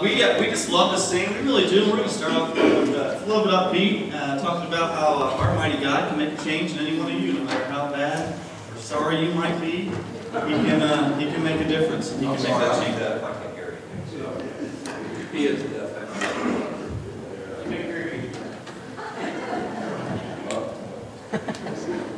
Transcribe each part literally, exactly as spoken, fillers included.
We, uh, we just love to sing, we really do. We're going to start off with uh, a little bit upbeat, uh, talking about how uh, our mighty God can make a change in any one of you, no matter how bad or sorry you might be. He can, uh, he can make a difference, and he can make that change. I can't hear anything. He is deaf. I can't hear anything. I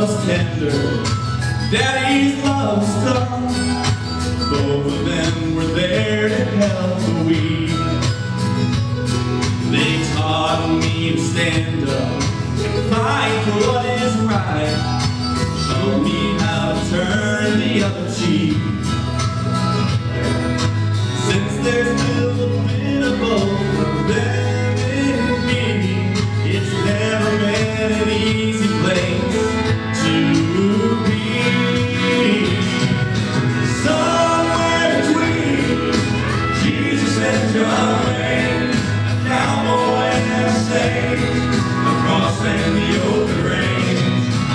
love's tender, daddy's love's strong. Both of them were there to help the weak. They taught me to stand up and fight for what is right. Showed me how to turn the other cheek. Since there's still a bit of both of them, an easy place to be. Somewhere between Jesus and John Wayne, a cowboy and a sage, across and the open range.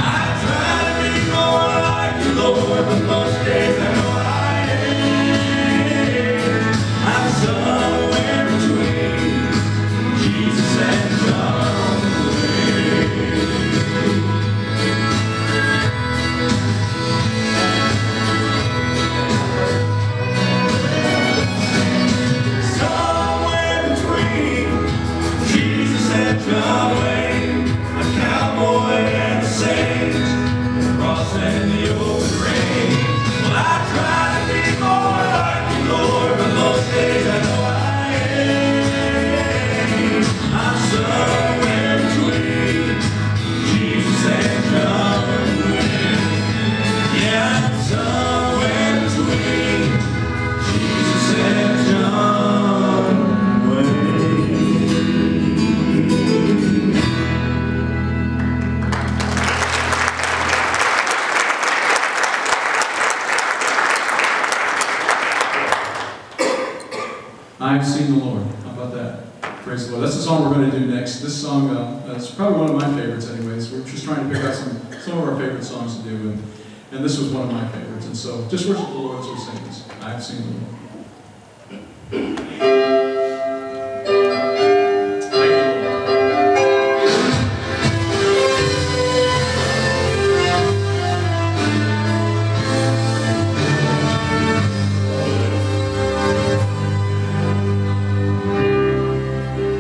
I try to be more like the Lord, but most days I know I am. I'm somewhere between Jesus and John. I've seen the Lord. How about that? Praise the Lord. That's the song we're going to do next. This song, uh, it's probably one of my favorites anyways. We're just trying to pick out some, some of our favorite songs to do, and, and this was one of my favorites. And so just worship the Lord as we sing this. I've seen the Lord. Thank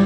you.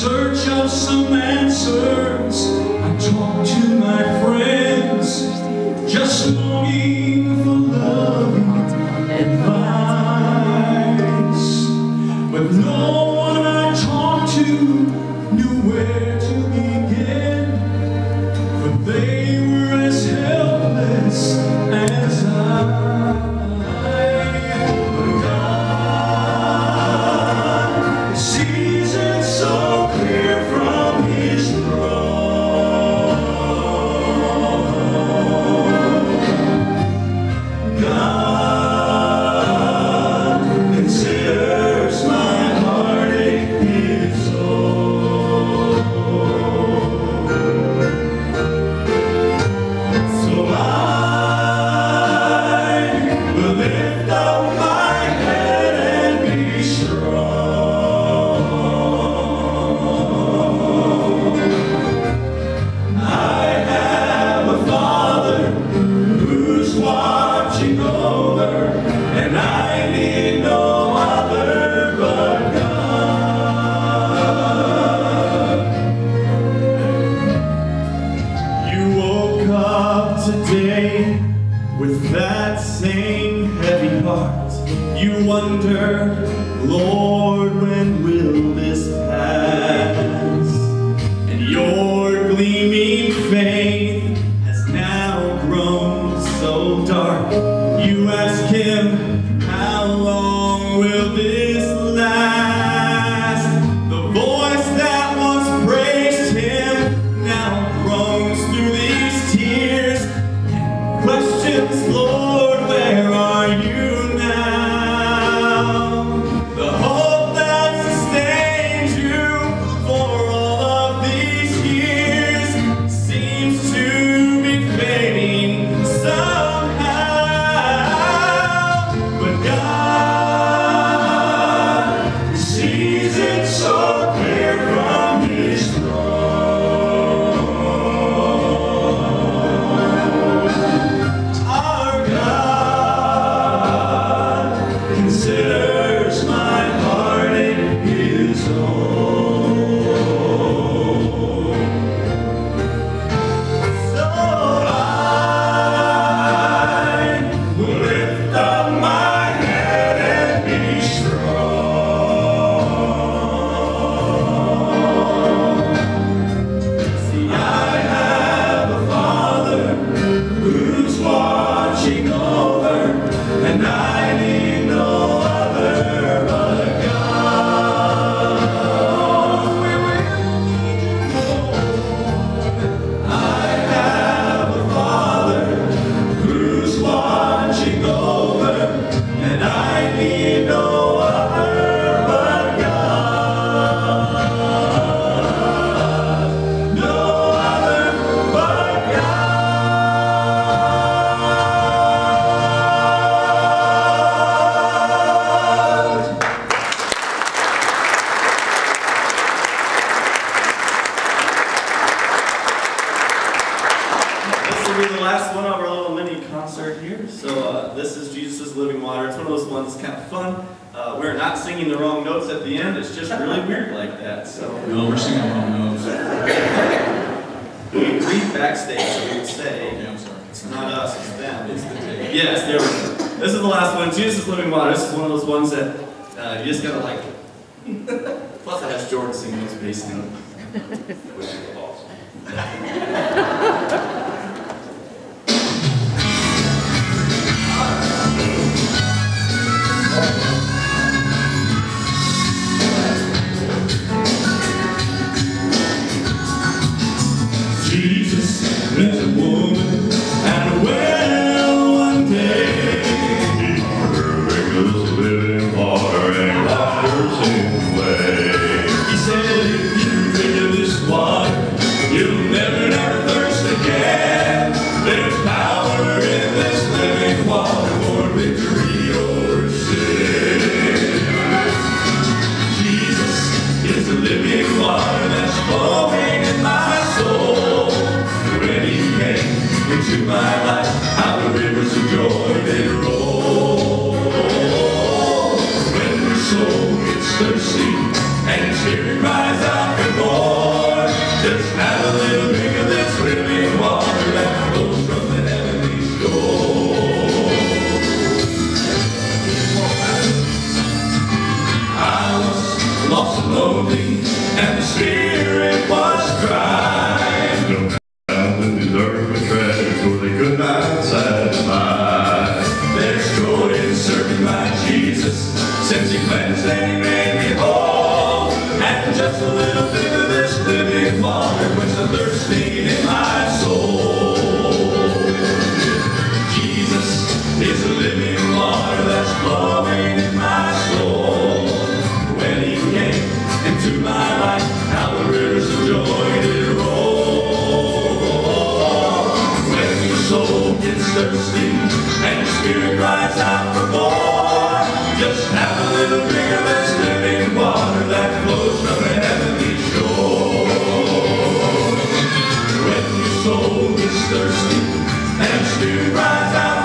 search of some answers. I talk to my friends, just longing for love and advice. But no one I talked to knew where to begin, for they were as helpless as I. Today, with that same heavy heart, you wonder, Lord, when will this pass? And your gleaming faith has now grown so dark. You ask him, how long will this last? The voice that once praised him now groans through these tears. Questions, Lord, where are you now? The hope that sustains you for all of these years seems to be fading somehow. But God sees it so clear from his throne. Considers my heart in his own. So I will lift up my head and be strong. See, I have a Father who's watching over, and I need be the last one of our little mini concert here. So uh, this is Jesus' Living Water. It's one of those ones that's kind of fun. Uh, we're not singing the wrong notes at the end. It's just really weird like that. So no, we're singing the wrong notes. We read backstage, so we would say, okay, I'm sorry. It's not us, it's them. It's the day. Yes, there we go. This is the last one. Jesus' Living Water. This is one of those ones that uh, you just gotta like it. Plus, I have Jordan singing his bass note, which is awesome. Into my life, how the rivers of joy they roll. When the soul gets thirsty and tear cries out. that's a little bit of this living modern, which I'm thirsty in my soul. Jesus is a living water that's flowing in my soul. When he came into my life, how the rivers of joy did roll. When your soul gets thirsty and your spirit cries out for more, just have a little drink of this living water that flows from a heavenly shore. When your soul gets thirsty and your spirit cries out,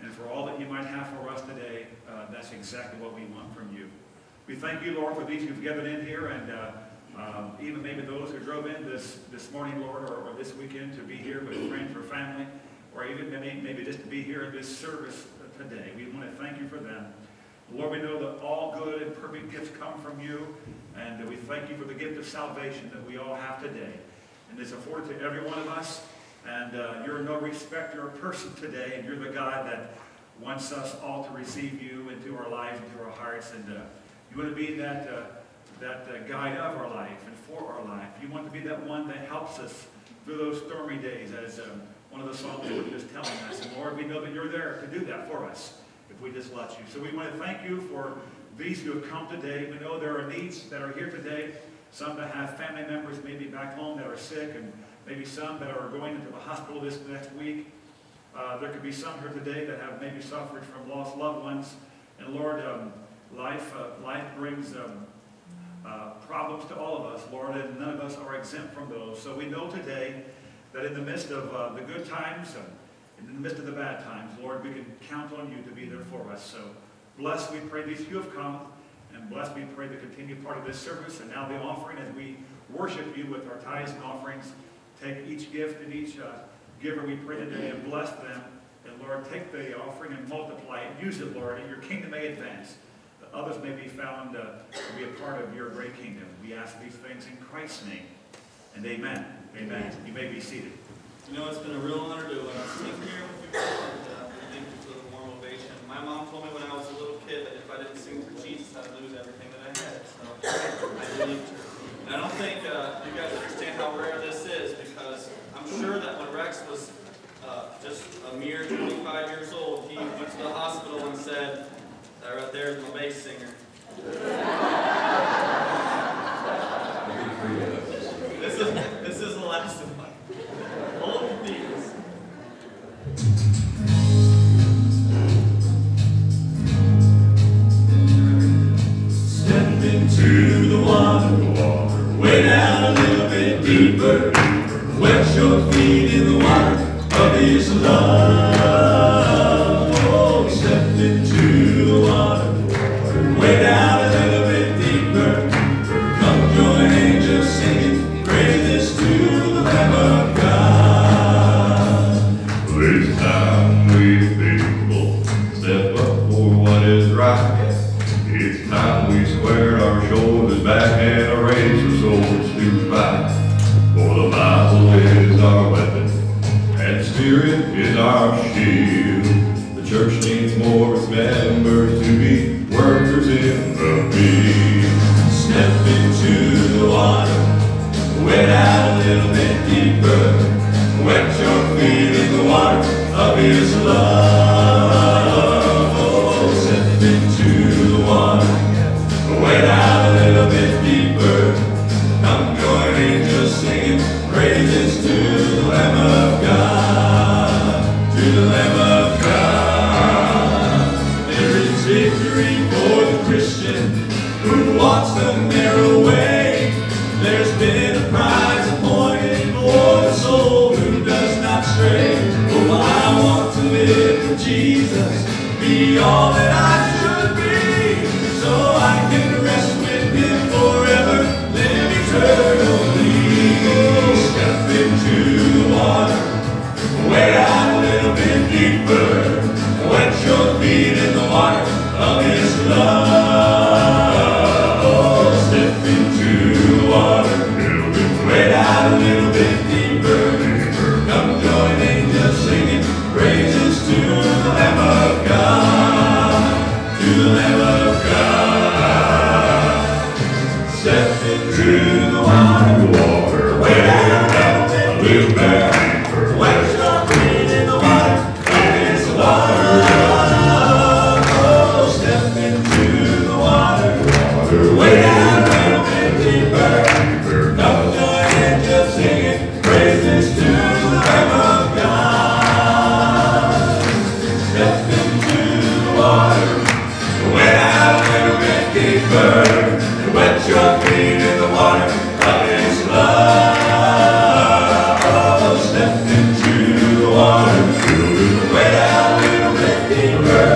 and for all that you might have for us today, uh, that's exactly what we want from you. We thank you, Lord, for these you've given in here, and uh, um, even maybe those who drove in this, this morning, Lord, or, or this weekend to be here with friends or family, or even maybe, maybe just to be here in this service today. We want to thank you for them. Lord, we know that all good and perfect gifts come from you, and we thank you for the gift of salvation that we all have today. And it's afforded to every one of us. And uh, you're no respecter of person today, and you're the God that wants us all to receive you into our lives, into our hearts. And uh, you want to be that, uh, that uh, guide of our life and for our life. You want to be that one that helps us through those stormy days, as um, one of the songs was just telling us. And Lord, we know that you're there to do that for us if we just let you. So we want to thank you for these who have come today. We know there are needs that are here today, some that have family members maybe back home that are sick, and maybe some that are going into the hospital this next week. Uh, there could be some here today that have maybe suffered from lost loved ones. And Lord, um, life, uh, life brings um, uh, problems to all of us, Lord, and none of us are exempt from those. So we know today that in the midst of uh, the good times and in the midst of the bad times, Lord, we can count on you to be there for us. So bless, we pray, these you have come, and bless, we pray, the continued part of this service, and now the offering as we worship you with our tithes and offerings. Take each gift and each uh, giver, we pray today, and bless them. And Lord, take the offering and multiply it. Use it, Lord, and your kingdom may advance, that others may be found uh, to be a part of your great kingdom. We ask these things in Christ's name. And amen. Amen. Amen. You may be seated. You know, it's been a real honor to uh, sing here with you, and uh, thank you for the warm ovation. My mom told me when I was a little kid that if I didn't sing for Jesus, I'd lose that. Rex was uh, just a mere twenty-five years old, he went to the hospital and said, "That right there is my bass singer." this is this is the last of my old ideas. To the water, water, way down a little bit deeper. Wet your feet in the water of His love. Oh, step into the water, water, way down a little bit deeper. Come join angels singing praises to the Lamb of God. This time we people step up for what is right. It's time we square our shoulders back and erase our souls to fight. For the Bible is our weapon, and Spirit is our shield. The church needs more members to be workers in the field. Step into the water, wet out a little bit deeper. Wet your feet in the water of His love. Oh, step into the water, wet out a little bit deeper. Come join angels singing praises to the Lamb of God, to the Lamb of God. There is victory for the Christian who walks the narrow way. There's been a prize appointed for the soul who does not stray. Oh, I want to live for Jesus, be all that I should be, so I can rest with Him forever, live eternally. Step into the water, wet out a little bit deeper. Wet your feet in the water of His love. Oh, step into the water, wet out a little bit deeper. Come join angels singing praises to the Lamb of God, to the Lamb of God. Through the water, water, way down a little bit deeper. Wet your feet in the water of His love. Oh, step into the water, water, way down a little bit deeper. Come join angels singing praises to the Lamb of God. Step into the water, way down a little bit deeper. Wet your feet in the water of His love. Oh, step into the water, wet out a little bit deeper.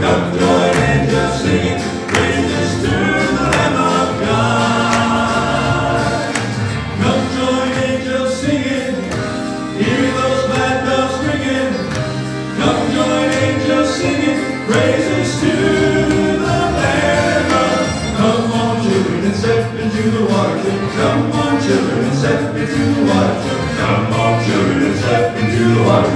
Come join angels singing praises to the Lamb of God. Come join angels singing, hear those glad bells ringing. Come join angels singing praises to the Lamb of God. Come on, children, and step into the water. Come on, children, and step into the water. Come on, children, and step into the water.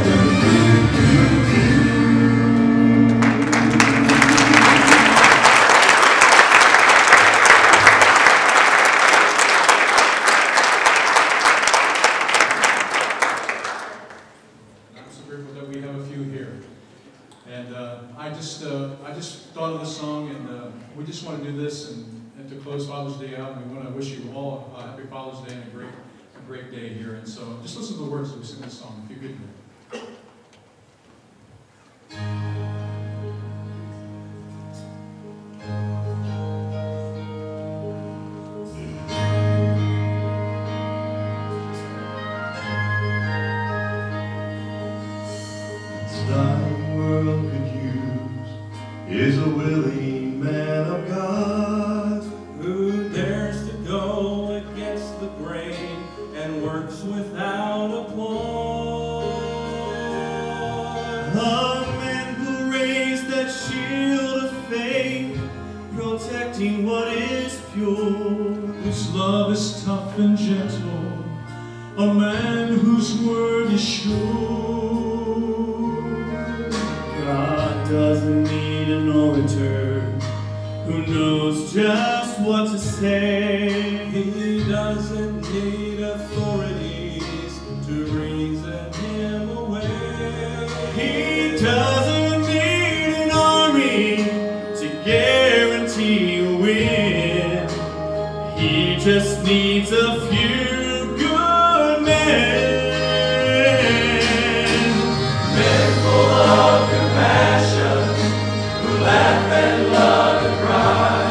Father's Day and a great, a great day here. And so just listen to the words that we sing this song, if you could. He doesn't need authorities to reason. He doesn't need an army to guarantee a win. He just needs a few good men. Men full of compassion, who laugh and love and cry.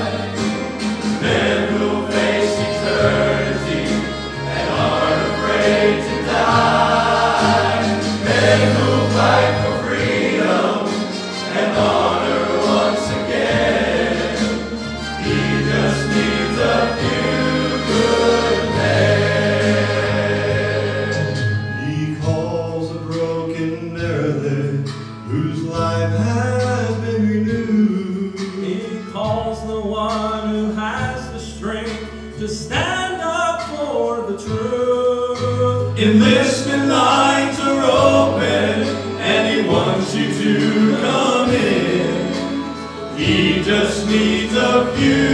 To stand up for the truth. Enlistment lines are open, and he wants you to come in. He just needs a few